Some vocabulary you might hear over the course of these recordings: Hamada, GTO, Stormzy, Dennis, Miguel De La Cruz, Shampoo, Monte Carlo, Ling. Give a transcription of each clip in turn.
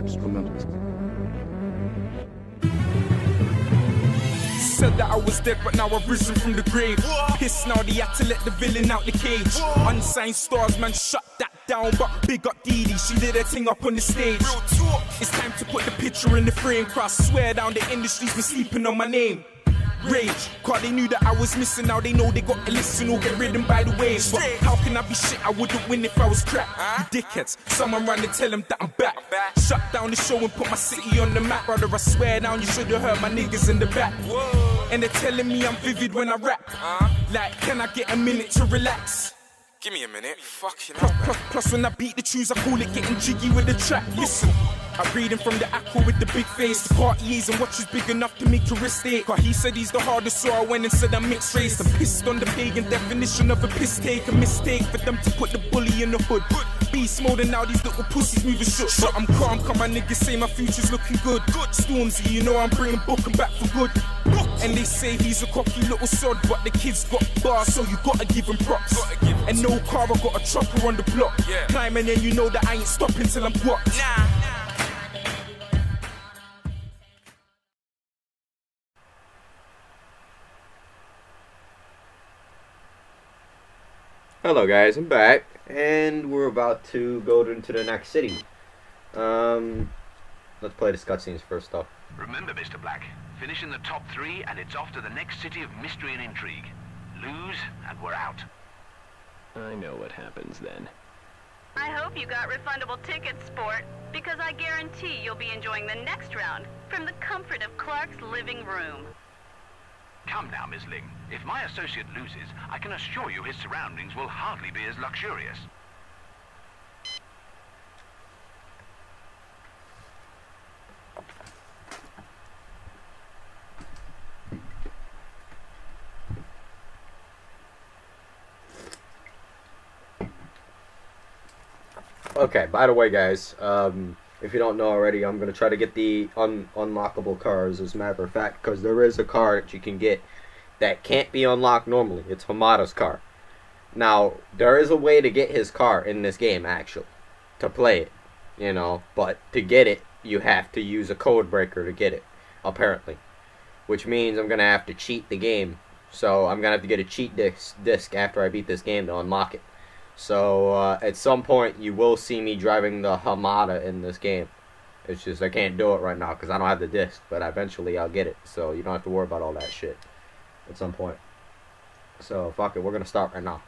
instrument. Said that I was dead, but now I've risen from the grave. Pissed now they had to let the villain out the cage. Unsigned stars, man, shut that down. But big up Dee Dee, she did her thing up on the stage. It's time to put the picture in the frame. Cross, swear down, the industry's been sleeping on my name. Rage, cause they knew that I was missing. Now they know they got to listen or get ridden by the waves. But how can I be shit? I wouldn't win if I was crap. You dickheads, someone run and tell them that I'm back. Shut down the show and put my city on the map. Brother, I swear down, you should've heard my niggas in the back. And they're telling me I'm vivid when I rap. Like, can I get a minute to relax? Give me a minute, fucking plus when I beat the tunes, I call it getting jiggy with the track. Listen, I'm reading from the aqua with the big face. The party is and watch is big enough to make a wrist ache. Cause he said he's the hardest, so I went and said I'm mixed race. I'm pissed on the pagan definition of a piss take. A mistake for them to put the bully in the hood. Beast mode and now these little pussies moving shook. But I'm calm, cause my niggas say my future's looking good. Stormzy, you know I'm bringing Bookin' back for good. And they say he's a cocky little sod, but the kid's got bars, so you gotta give him props. And no car, I got a chopper on the block. Climbing and you know that I ain't stopping till I'm blocked. Hello guys, I'm back, and we're about to go into the next city. Let's play the cutscenes first off. Remember, Mr. Black, finish in the top 3 and it's off to the next city of mystery and intrigue. Lose, and we're out. I know what happens then. I hope you got refundable tickets, sport, because I guarantee you'll be enjoying the next round from the comfort of Clark's living room. Come now, Ms. Ling. If my associate loses, I can assure you his surroundings will hardly be as luxurious. Okay, by the way guys, if you don't know already, I'm going to try to get the unlockable cars, as a matter of fact, because there is a car that you can get that can't be unlocked normally. It's Hamada's car. Now, there is a way to get his car in this game, actually, to play it, you know, but to get it, you have to use a code breaker to get it, apparently, which means I'm going to have to cheat the game, so I'm going to have to get a cheat disc after I beat this game to unlock it. So, at some point, you will see me driving the Hamada in this game. It's just, I can't do it right now, because I don't have the disc, but eventually I'll get it. So, you don't have to worry about all that shit at some point. So, fuck it, we're gonna start right now.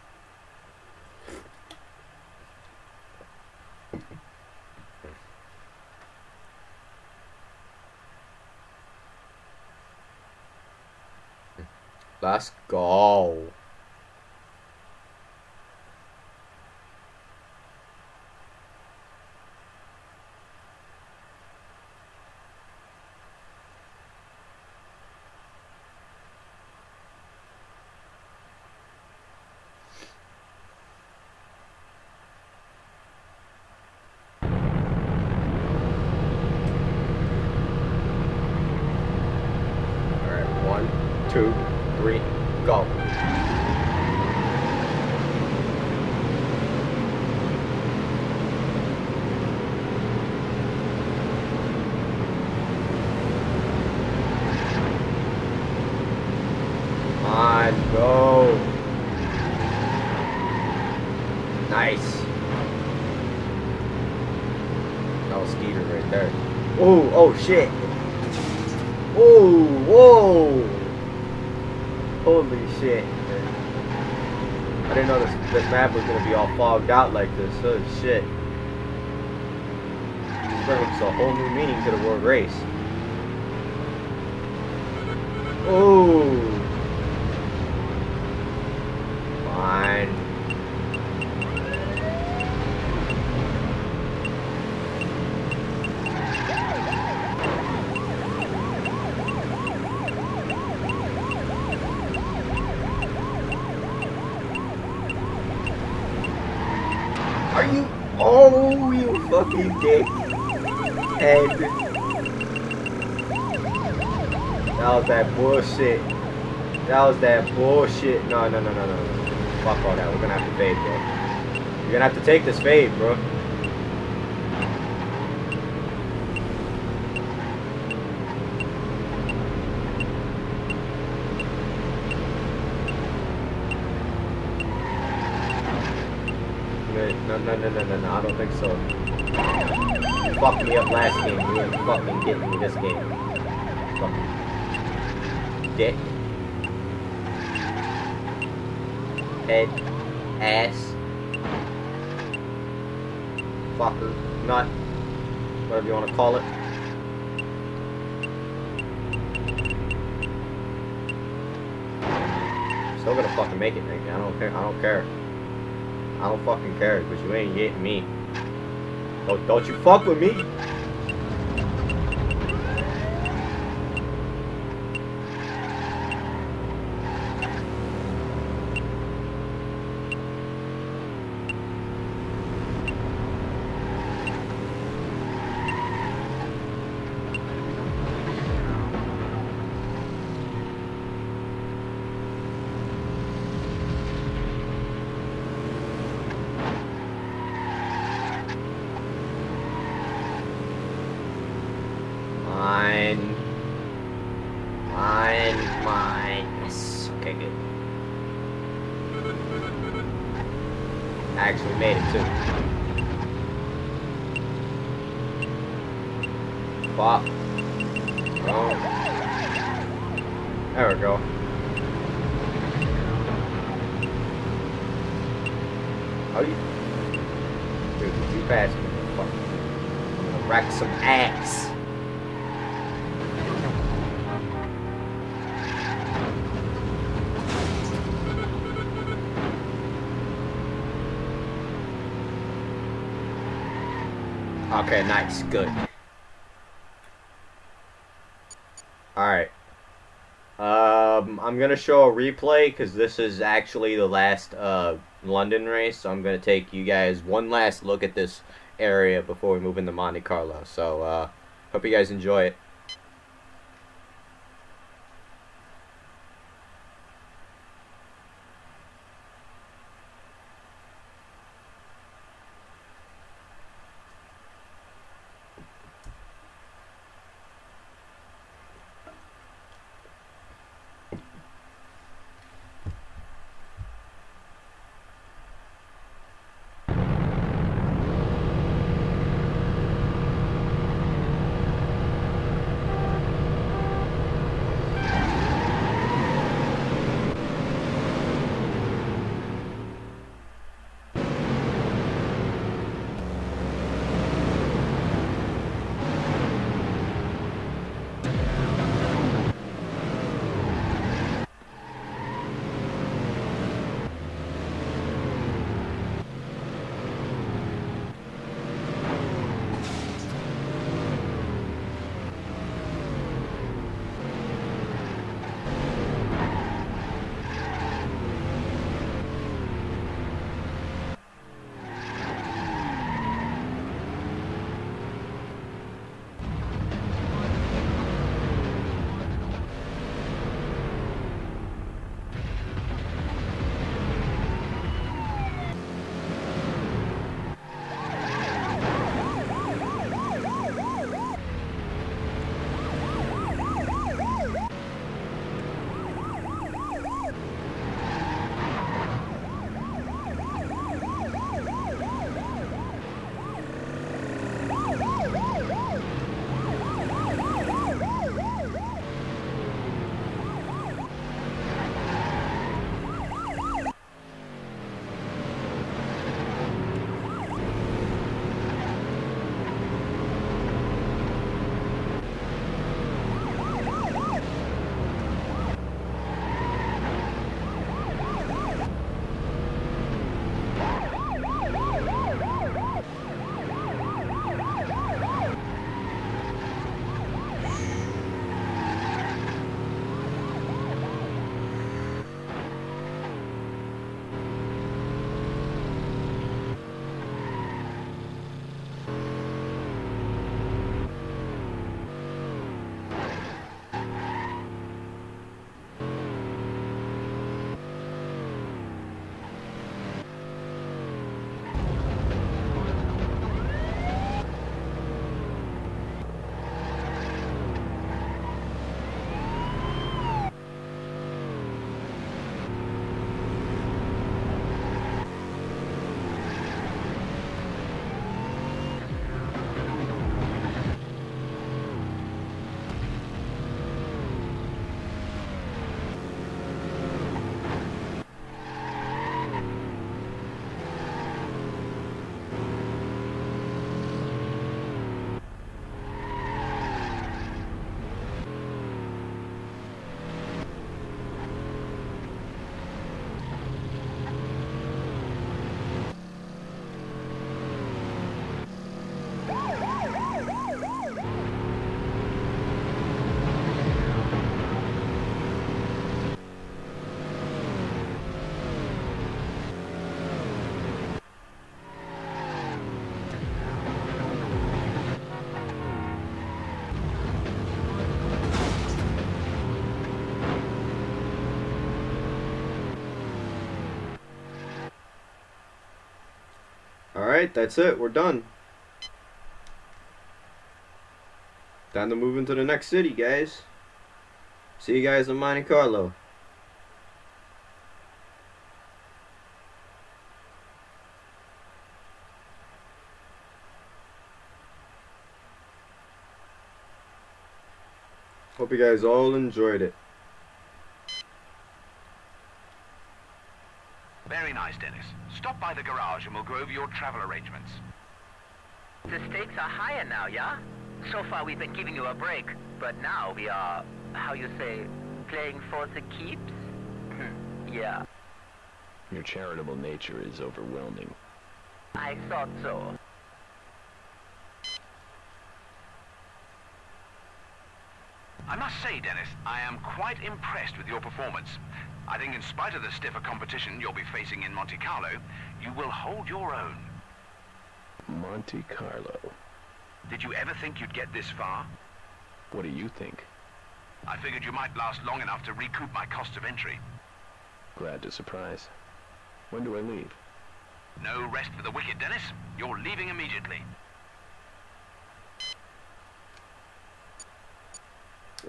Let's go. Oh shit. Oh, whoa. Holy shit, man. I didn't know this map was gonna be all fogged out like this. Oh shit. This brings a whole new meaning to the word race. Oh. Fine. Fucking dick. Head. That was that bullshit. That was that bullshit. No. Fuck all that. We're gonna have to fade, bro. You're gonna have to take this fade, bro. No, I don't think so. You fucked me up last game, you didn't fucking get me this game. Fucking dick. Head. Ass. Fucker. Nut. Whatever you want to call it. Still gonna fucking make it, nigga. I don't care. I don't fucking care, because you ain't getting me. Don't you fuck with me! Okay, nice, good. Alright. I'm gonna show a replay, because this is actually the last London race, so I'm gonna take you guys one last look at this area before we move into Monte Carlo. So, hope you guys enjoy it. Alright, that's it. We're done. Time to move into the next city, guys. See you guys in Monte Carlo. Hope you guys all enjoyed it. Very nice, Dennis. Stop by the garage and we'll go over your travel arrangements. The stakes are higher now, yeah? So far we've been giving you a break, but now we are, how you say, playing for the keeps? Yeah. Your charitable nature is overwhelming. I thought so. I must say, Dennis, I am quite impressed with your performance. I think in spite of the stiffer competition you'll be facing in Monte Carlo, you will hold your own. Monte Carlo. Did you ever think you'd get this far? What do you think? I figured you might last long enough to recoup my cost of entry. Glad to surprise. When do I leave? No rest for the wicked, Dennis. You're leaving immediately.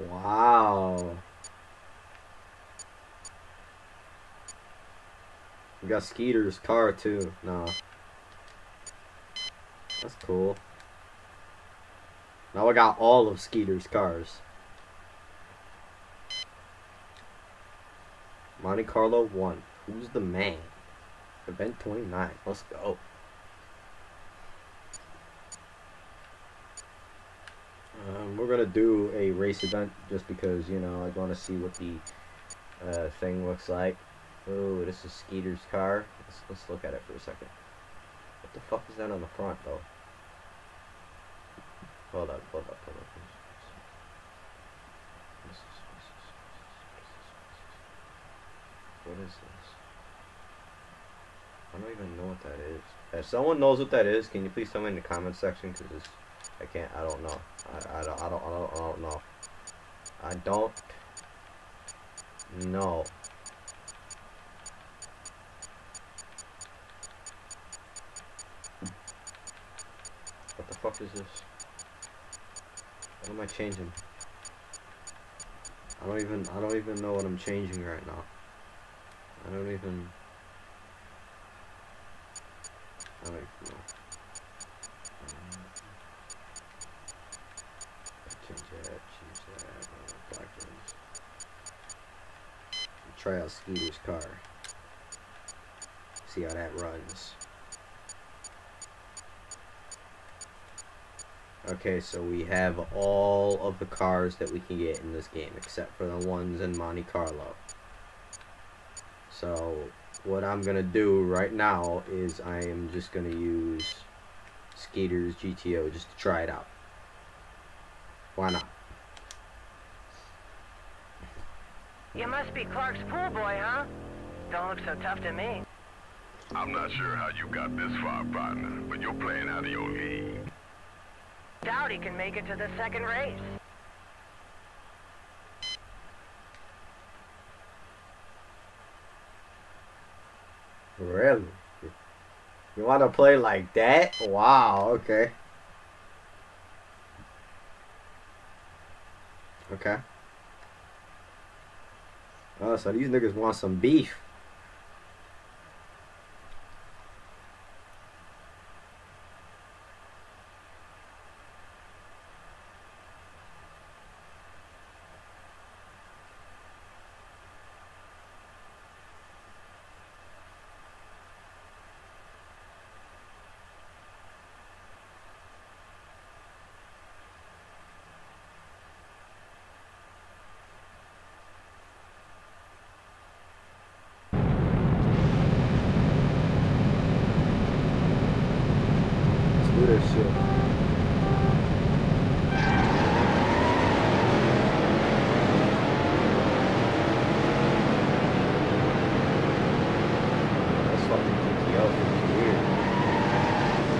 Wow. We got Skeeter's car too. Nah. That's cool. Now I got all of Skeeter's cars. Monte Carlo 1. Who's the man? Event 29. Let's go. We're gonna do a race event just because, you know, I want to see what the thing looks like. Oh, this is Skeeter's car. Let's look at it for a second. What the fuck is that on the front though? Hold up, hold up, hold up. What is this? I don't even know what that is. If someone knows what that is, can you please tell me in the comment section? Because I can't. I don't know. I don't know. I don't know. What the fuck is this? What am I changing? I don't even know what I'm changing right now. I don't even know. Change that, documents. Try out Skeeter's car. See how that runs. Okay, so we have all of the cars that we can get in this game, except for the ones in Monte Carlo. So, what I'm going to do right now is I am just going to use Skeeter's GTO just to try it out. Why not? You must be Clark's pool boy, huh? Don't look so tough to me. I'm not sure how you got this far, partner, but you're playing out of your league. Doubt he can make it to the second race. Really? You want to play like that? Wow, okay. Okay. Oh, so these niggas want some beef.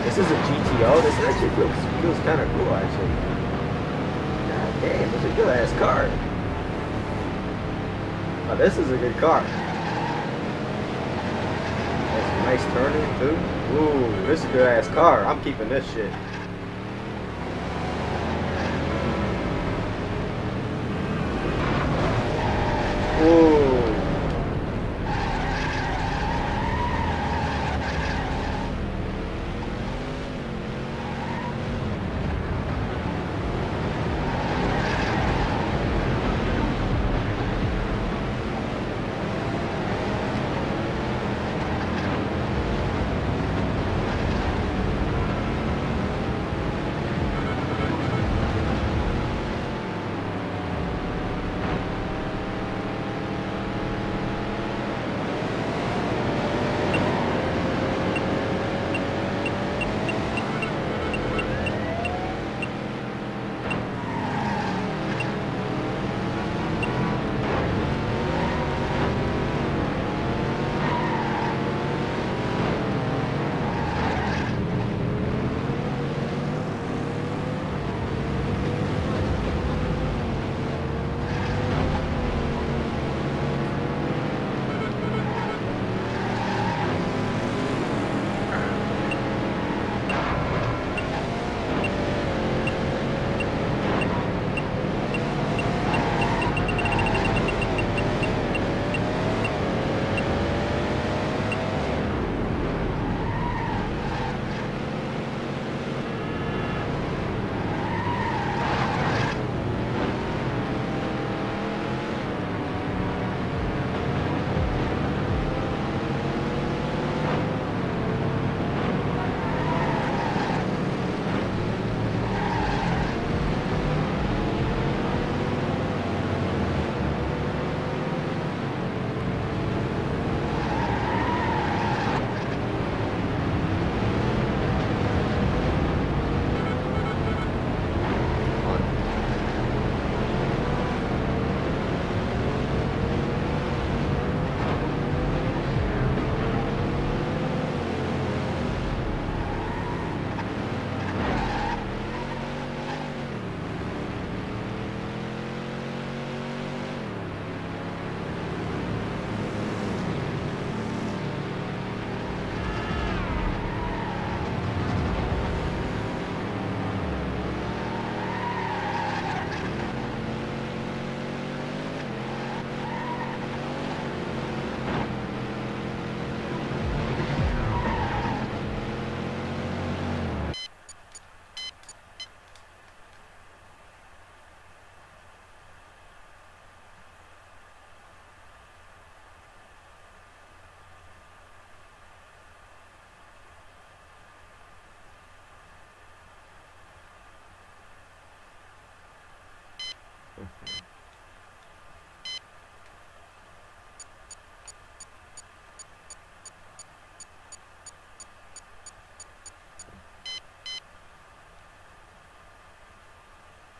This is a GTO. This actually feels kind of cool, actually. God damn, it's a good-ass car. Oh, this is a good car. That's nice turning too. Ooh, this is a good ass car. I'm keeping this shit.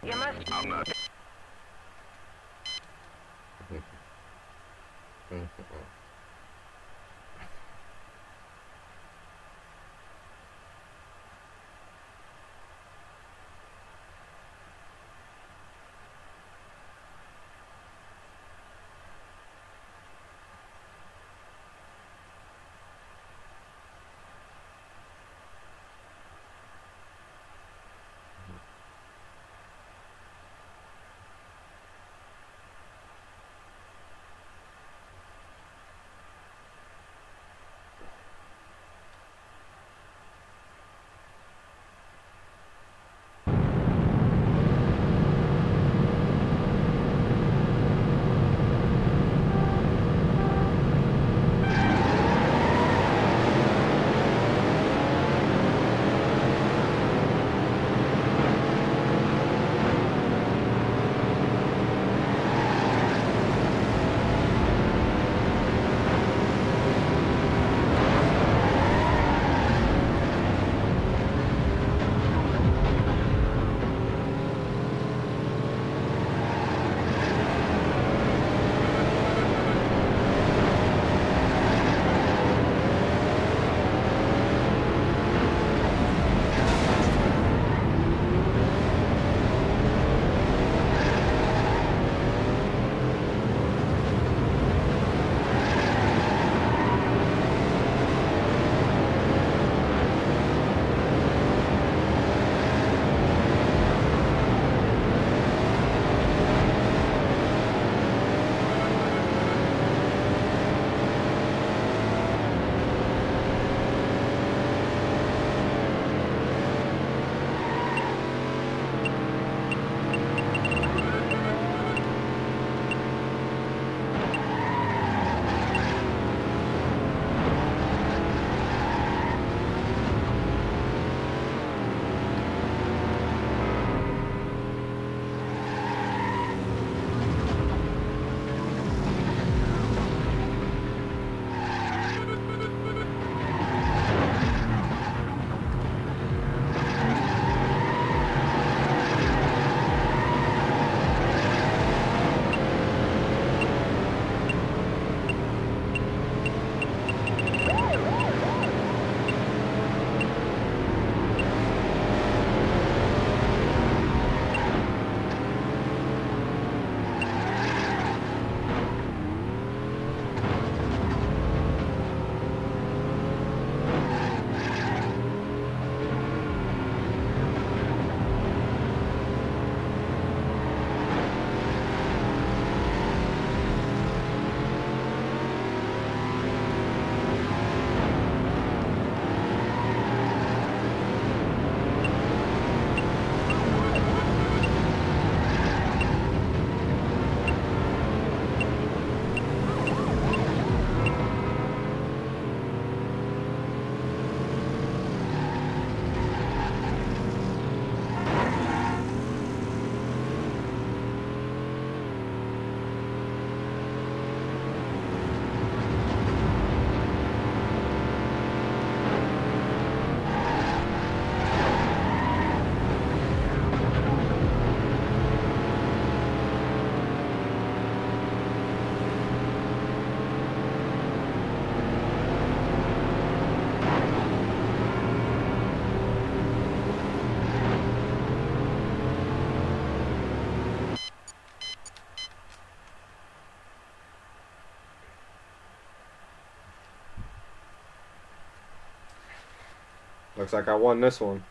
You must. I'm not. Looks like I won this one.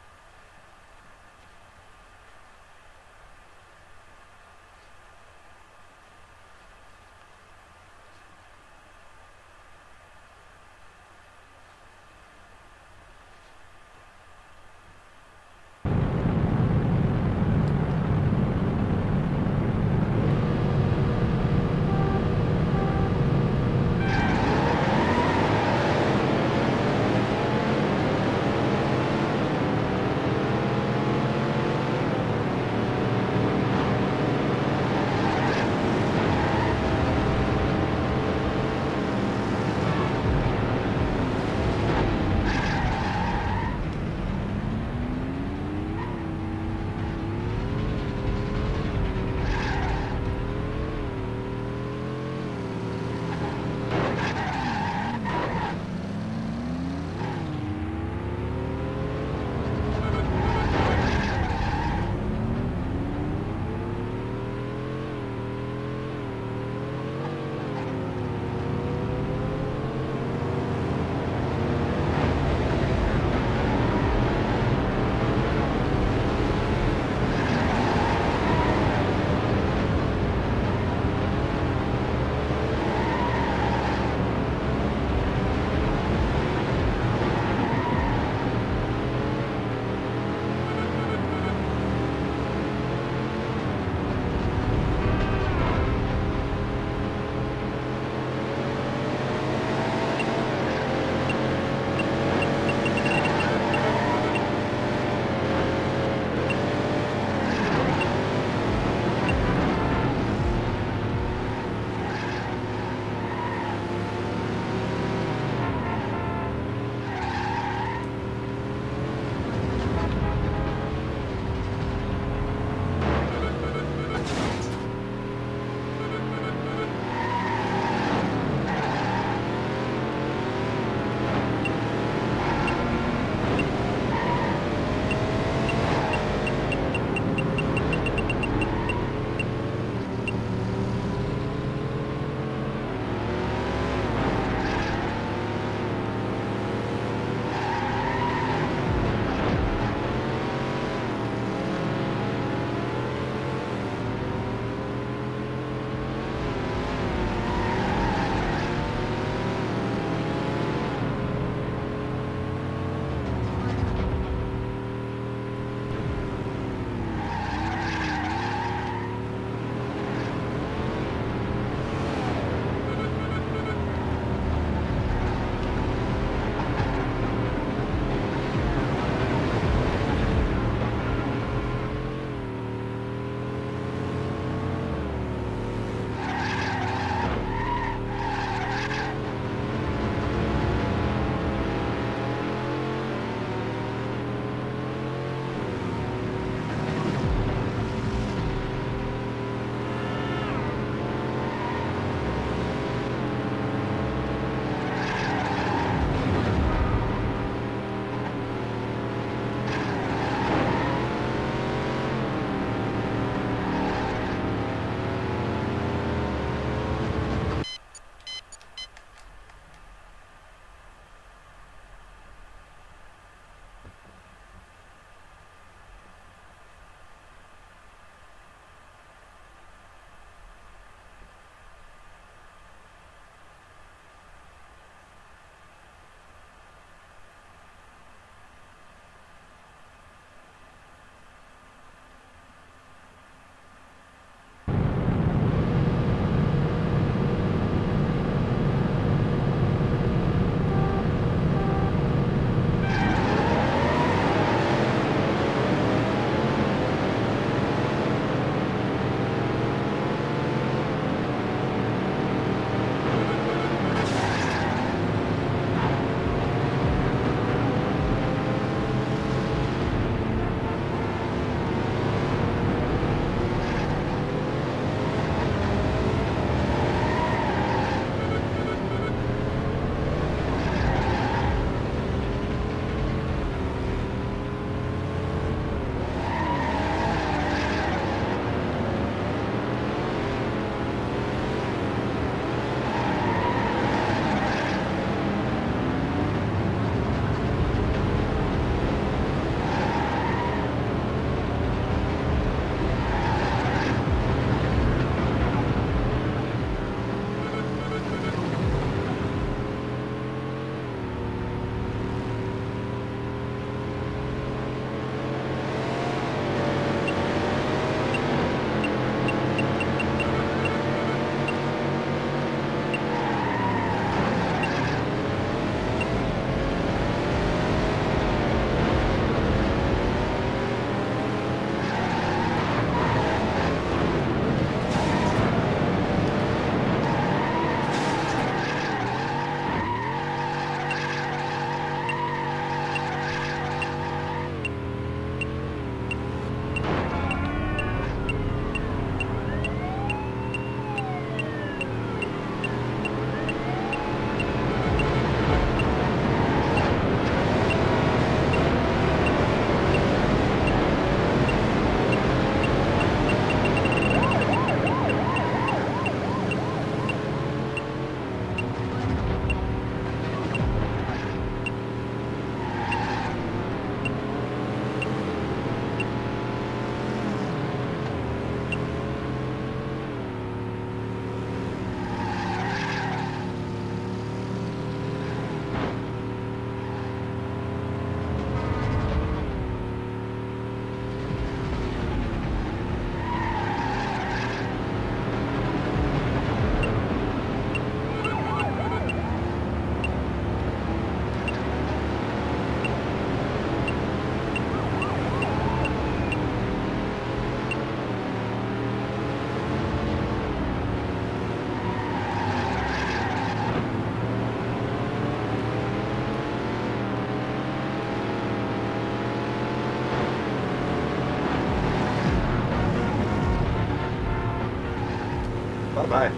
by.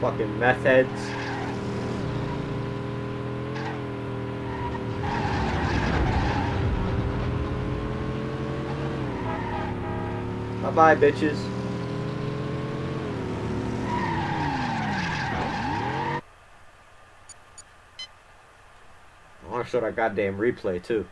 Fucking meth heads. Bye-bye, bitches. I want to show that goddamn replay, too.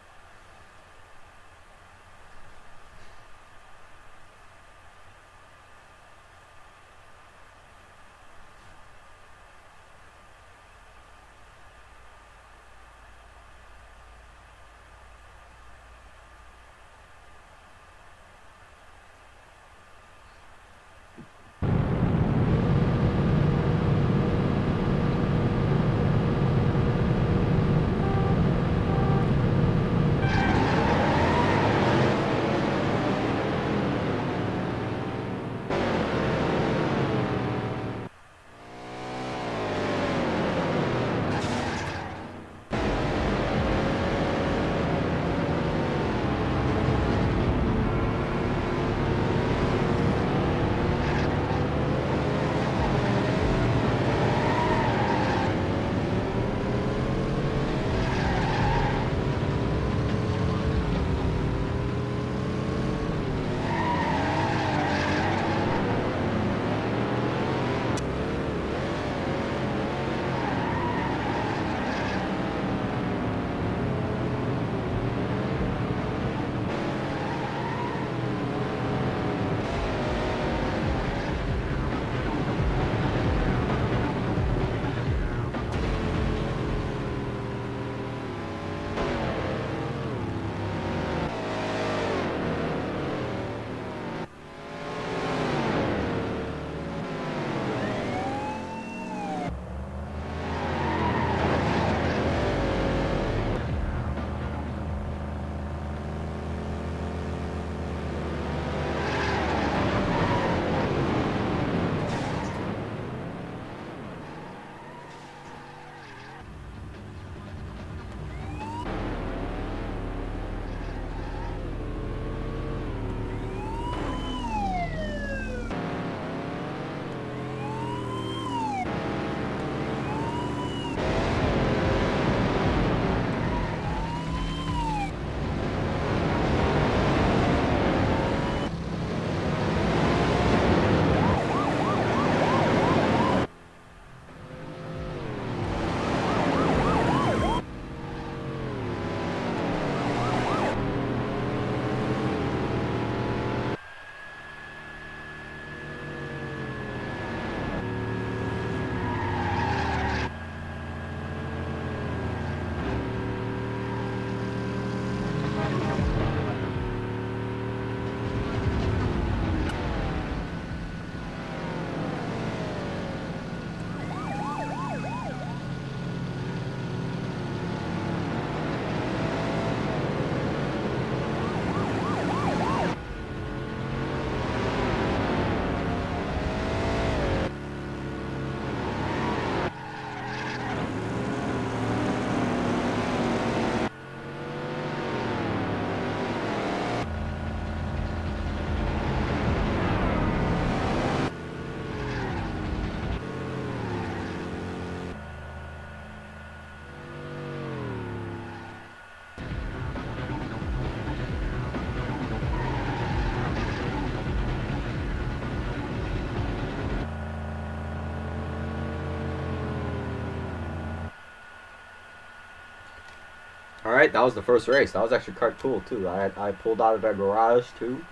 Alright, that was the first race. That was actually quite cool, too. I pulled out of that garage, too.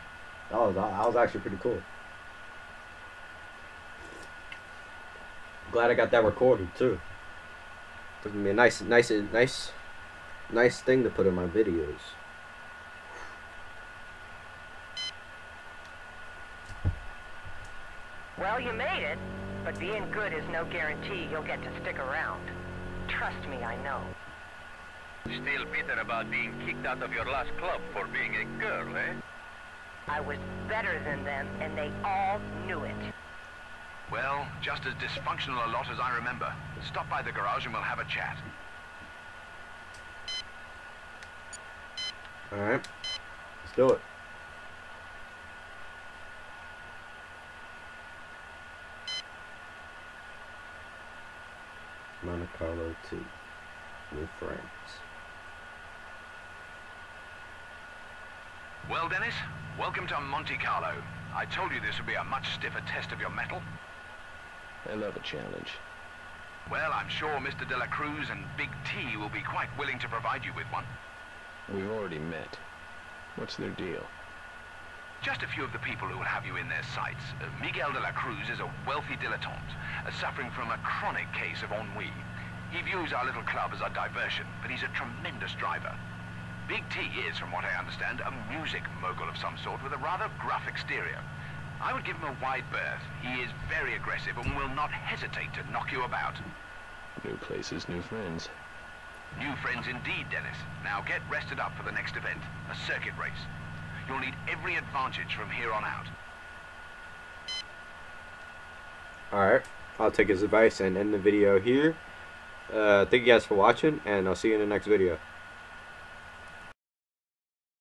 That was actually pretty cool. Glad I got that recorded, too. Took me a nice thing to put in my videos. Well, you made it, but being good is no guarantee you'll get to stick around. Trust me, I know. Still bitter about being kicked out of your last club for being a girl, eh? I was better than them, and they all knew it. Well, just as dysfunctional a lot as I remember. Stop by the garage and we'll have a chat. Alright. Let's do it. Monte Carlo 2 with friends. Well, Dennis, welcome to Monte Carlo. I told you this would be a much stiffer test of your mettle. I love a challenge. Well, I'm sure Mr. De La Cruz and Big T will be quite willing to provide you with one. We've already met. What's their deal? Just a few of the people who will have you in their sights. Miguel De La Cruz is a wealthy dilettante, suffering from a chronic case of ennui. He views our little club as a diversion, but he's a tremendous driver. Big T is, from what I understand, a music mogul of some sort with a rather gruff exterior. I would give him a wide berth. He is very aggressive and will not hesitate to knock you about. New places, new friends. New friends indeed, Dennis. Now get rested up for the next event, a circuit race. You'll need every advantage from here on out. Alright, I'll take his advice and end the video here. Thank you guys for watching, and I'll see you in the next video.